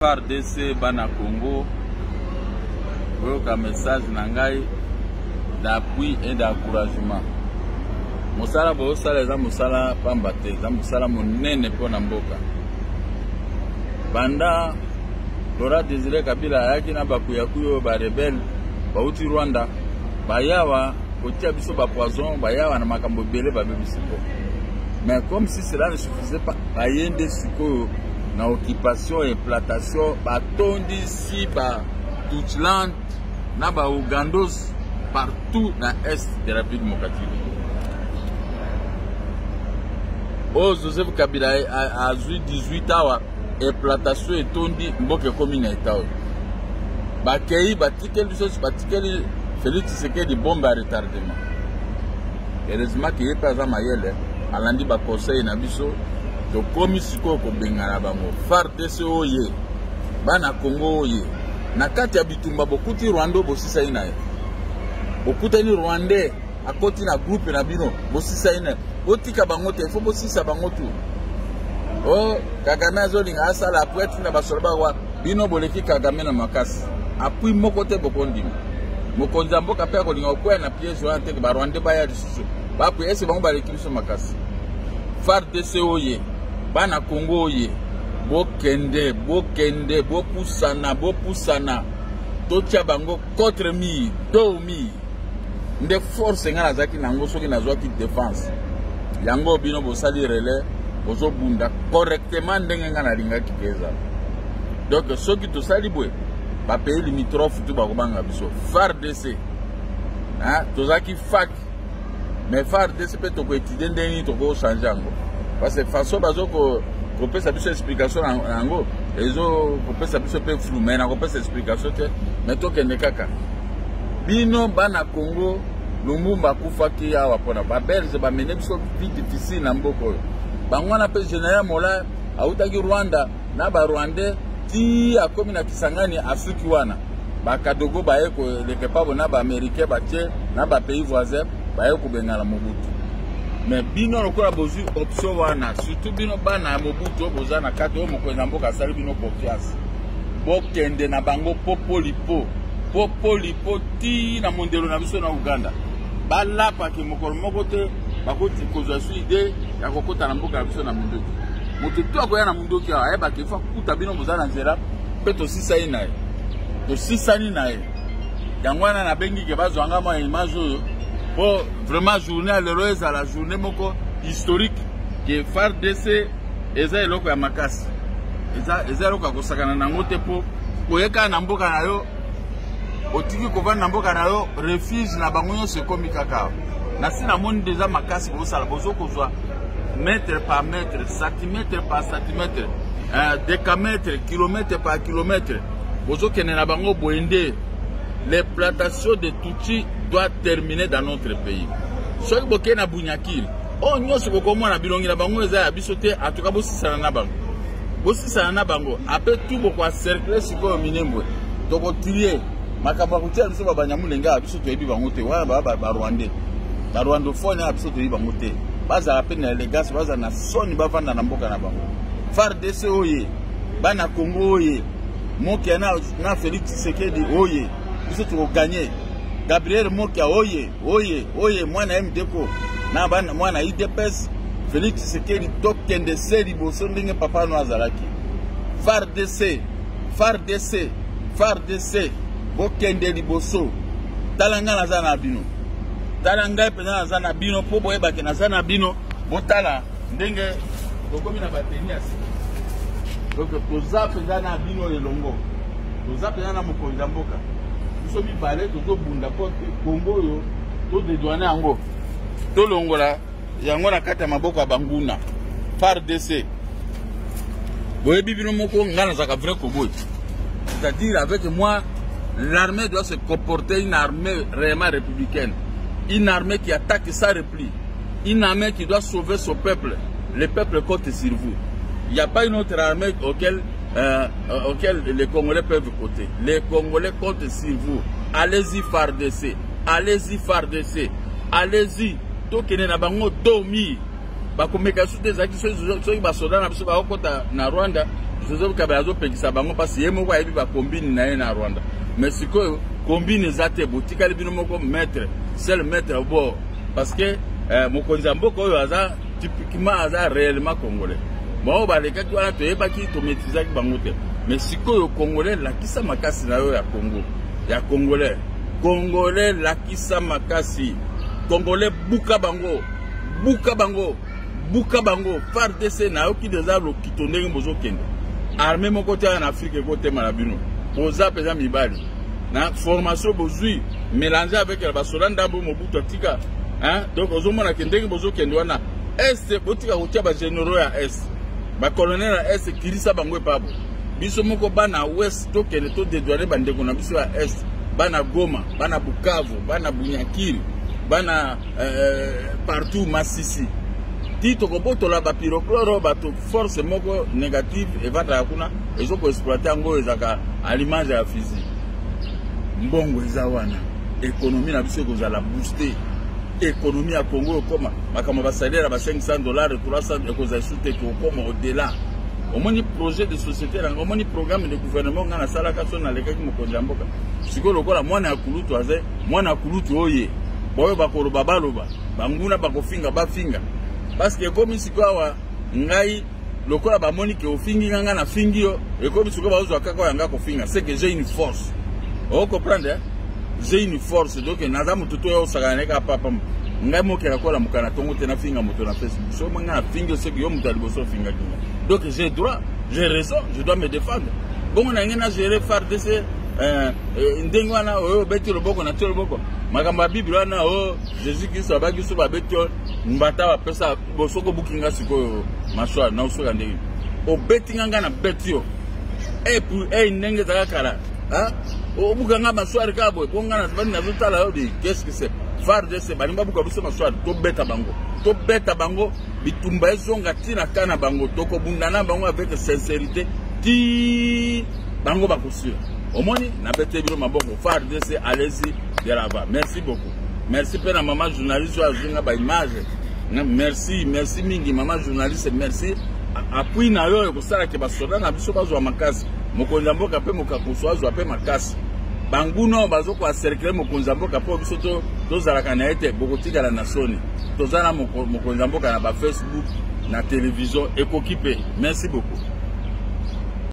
RDC Bana Congo, un message d'appui et d'encouragement. Mosala bosala za mosala pambate za mosala monene pona mboka. Banda Laurent Désiré Kabila yaki na bakuya kuyo ba rebelle ba uti Rwanda bayawa kotia biso ba poison bayawa na makambo bele ba bebisiko. Mais comme si cela ne suffisait pas, bayende siko na occupation et plantation ba tondi si ba Tutland na ba Ugandos partout dans l'est de la République démocratique. Oh, Joseph Kabilaï a 18 ans et plantation et tondi mboke commune état. Bakei batikel Joseph batikel Félix Sekedi bombe à retardement. Heureusement qu'il est pas à Mayele, alandi ba conseil na biso to komisiko ko bengana bango. FARDC oye, Bana Congo oye. Na kati abitumba bokuti Rwanda bosisa ina. Okutani Rwandais à côté na groupe na bino bosisa ina. Otika bangote il faut aussi ça bangotu. Oh Kagame zolinga asala poète na basoloba wa bino boleki Kagame na makasi. Apui mokote bokondi. Mokonza mboka pe ko linga ko na piège wa te ba Rwanda ba ya disusu. Ba pu ese bango ba lekiliso makasi. FARDC oye, Bana Congo oye. Bokende, bokende, bopusana, bopusana. Totia bango 4000, 2000. Nde force ngala zaki nango soki na zoki défense. Yango bino bosali relais bozo bunda correctement ndenge ngana linga kikeza. Donc soki to sali bwe ba pays limitrophe tu ba kobanga biso FARDC. Hein tozaki fac mais FARDC peut to ko étudier ndeni to ko changer ngo. Parce que façon bazo ko pesa biso explication ngo ezo ko pesa biso pe flou mais na ko pesa explication te mais to ke nekaka. Bino Bana Congo Lumumba kufaki yawa pona ba belge ba mené biso vie difficile na mboko. Bangwana pe général Mola autaki Rwanda na ba Rwandais ti akomi na kisangani Afriki wana. Ba kadogo ba yeko leke pabo na ba Americain ba tie na ba pays voisins ba yeko bengala Mobutu. Mais bino lokola bozu option wana surtout bino bana Mobutu bozana kato moko na mboka sali bino confiance. Bokende na bango popolipo. Popolipo ti na mondelo na biso na Uganda. Bala pa ke mokolo moko te bakoti kozwa su idée ya kokota na mboka biso na mundoki. Mutu to akoya na mundoki ya ba ke fa kuta bino mozala nzela pe to sisa ina e. To sisa ni na e. Yangwana na bengi ke bazo anga ma image oyo po vraiment journée l'heure à la journée moko historique ke FARDC eza eloko ya makasi. Eza eloko ya kosakana na ngote po koyeka na mboka na yo. Otiki ko vana mboka na yo refuse na bangonyo se komi kaka. Na si na monde déjà makasi bo sala bozo kozwa mètre par mètre, centimètre par centimètre, décamètre, kilomètre par kilomètre. Bozo kene na bango boende. Les plantations de Tutsi doivent terminer dans notre pays. Soki boke na Bunyakil, on nyose ko komwa na bilongi na bango eza ya bisote atoka bo sisana na bango. Bo sisana na bango, après tout bo kwa cercle siko minembo. Toko tuer Makabakutia biso ba banyamulenga abiso to ebiba ngote wa ba Rwandais. Ba Rwandophone abiso to ebiba ngote. Baza la peine élégance baza na soni ba vanda na mboka na bango. FARDC oye, Bana Congo oye, Mokia na Félix Sekedi oye. Biso to gagner. Gabriel Mokia oye, oye, oye mwana MDECO. Na bana mwana IDPS Félix Sekedi tokende seli boso ndenge papa no azalaki. FARDC, FARDC, FARDC. Bokende liboso talanga nazana bino talanga pe nazana bino po boyeba ke nazana bino botala ndenge bokomi na batenia donc toza pe na bino elongo toza pe na mokonza mboka biso mi balé tozo bunda ko Congo yo to dédouaner yango to longola yango na kata maboko abanguna FARDC boyebi bino moko ngana za ka vrai Congo c'est-à-dire avec moi. L'armée doit se comporter une armée réellement républicaine. Une armée qui attaque sans repli. Une armée qui doit sauver son peuple. Le peuple compte sur vous. Il n'y a pas une autre armée auquel les Congolais peuvent compter. Les Congolais comptent sur vous. Allez-y FARDC. Allez-y FARDC. Allez-y. Tout qui n'a pas dormi. Parce que les gens qui sont dans le Rwanda, Joseph Kabilaï azopekisa bango parce ye moko ayebi ba combine na ye na Rwanda. Mais sikoyo combine za te botikali bino moko maître, seul maître bo parce que mokonzi mboko oyo aza typiquement aza réellement congolais. Bon ba leka ki wana toyeba ki to maîtriser ki bango te. Mais sikoyo congolais lakisa makasi na yo ya Congo. Ya congolais. Congolais lakisa makasi. Congolais buka bango. Buka bango. Buka bango FARDC na yo ki deza lo kitondenge bozo kende. Armée mon côté en Afrique côté malabino. Boza pesa mibali. Na formation bozui mélanger avec la basolanda bo mobuto tika. Hein donc ozomo na kende bozo kende wana. Est botika kotia ba généraux ya est. Ba colonel ya est Kirissa bangwe pabo. Biso moko bana ouest to kende to dédouaner bande ko na biso ya est. Bana Goma, bana Bukavu, bana Bunyakiri, bana partout Masisi. Tito koboto la bapirocloro bato force moko négative et va kuna ezoko exploiter ngo ezaka à l'image ya physique mbongo ezawana économie na biso kozala booster économie ya Congo koma makama ba salaire ba $500 300 kozala souté ko koma au-delà omoni projet de société na omoni programme de gouvernement ngana sala kaso na leka ki mokonja mboka sikolo kola mwana akulutu aze mwana akulutu oye boyo bakoro babaloba banguna bakofinga bafinga parce que comme ici quoi ngai lokola ba monique ofingi nganga na fingi yo et comme ici quoi bazwa kaka yanga ko finga c'est que j'ai une force on comprend hein j'ai une force donc nazamu tuto yo sakane ka papa ngai mokela kola mukana tongo tena finga moto na Facebook so manga na fingi c'est que yo mutali boso finga donc j'ai droit j'ai raison je dois me défendre bon na ngena gérer FARDC ndengwana o beti loboko na telo boko makamba biblia na o Jésus Christ abaki so ba beti mbata ba pesa bosoko bukinga sikoyo maswa na usoka ndenge o beti nganga na beti yo e pu e nenge zakakala ha o bukanga maswa ka boy bongana zvani na zotala yo de qu'est-ce que c'est farde c'est balimba buka buso maswa to beta bango bitumba ezonga tina kana bango to ko bundana bango avec sincérité ti bango bakusira au moins, n'a pas été ma bonne faire de ces allez-y de la va. Merci beaucoup. Merci pour la maman journaliste à l'image. Merci, merci Mingi, maman journaliste, merci. Appui na yo ko sala ke basoda na biso bazwa makasi. Mokonza mboka pe mokakoso azwa pe makasi. Banguna bazoko a cercle mokonza mboka po biso to tozala kana ete bokotika la nation. Tozala mokonza mboka na ba Facebook, na télévision ekokipe. Merci beaucoup.